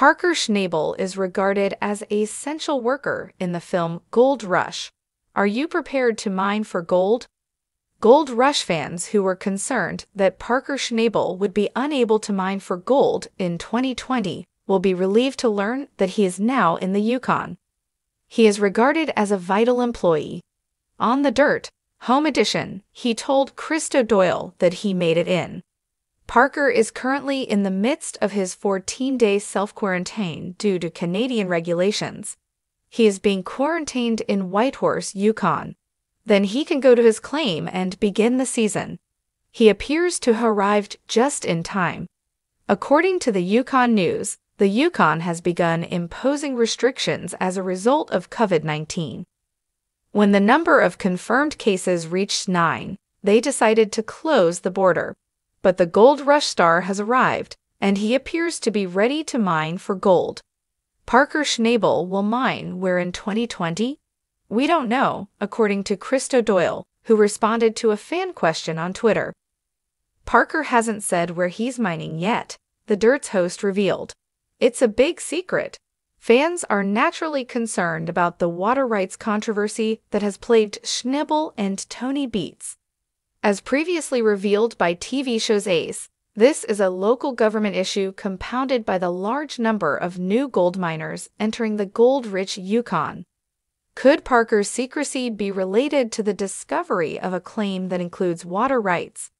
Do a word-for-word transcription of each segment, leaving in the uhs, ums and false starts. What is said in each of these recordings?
Parker Schnabel is regarded as an essential worker in the film Gold Rush. Are you prepared to mine for gold? Gold Rush fans who were concerned that Parker Schnabel would be unable to mine for gold in twenty twenty will be relieved to learn that he is now in the Yukon. He is regarded as a vital employee. On the Dirt, Home Edition, he told Christo Doyle that he made it in. Parker is currently in the midst of his fourteen-day self-quarantine due to Canadian regulations. He is being quarantined in Whitehorse, Yukon. Then he can go to his claim and begin the season. He appears to have arrived just in time. According to the Yukon News, the Yukon has begun imposing restrictions as a result of COVID nineteen. When the number of confirmed cases reached nine, they decided to close the border. But the Gold Rush star has arrived, and he appears to be ready to mine for gold. Parker Schnabel will mine where in twenty twenty? We don't know, according to Christo Doyle, who responded to a fan question on Twitter. Parker hasn't said where he's mining yet, the Dirt's host revealed. It's a big secret. Fans are naturally concerned about the water rights controversy that has plagued Schnabel and Tony Beats. As previously revealed by T V show's Ace, this is a local government issue compounded by the large number of new gold miners entering the gold-rich Yukon. Could Parker's secrecy be related to the discovery of a claim that includes water rights?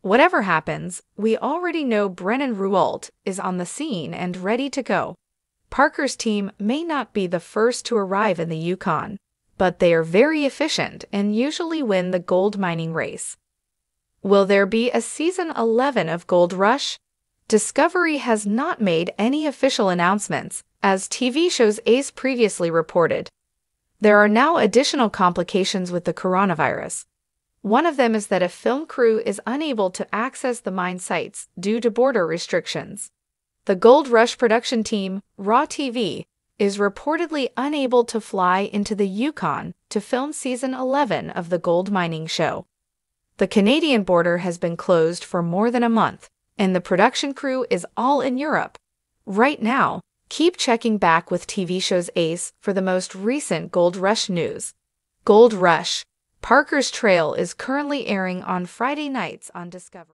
Whatever happens, we already know Brennan Ruault is on the scene and ready to go. Parker's team may not be the first to arrive in the Yukon, but they are very efficient and usually win the gold mining race. Will there be a Season eleven of Gold Rush? Discovery has not made any official announcements, as T V show's Ace previously reported. There are now additional complications with the coronavirus. One of them is that a film crew is unable to access the mine sites due to border restrictions. The Gold Rush production team, Raw T V, is reportedly unable to fly into the Yukon to film Season eleven of the gold mining show. The Canadian border has been closed for more than a month, and the production crew is all in Europe. Right now, keep checking back with T V show's Ace for the most recent Gold Rush news. Gold Rush, Parker's Trail is currently airing on Friday nights on Discovery.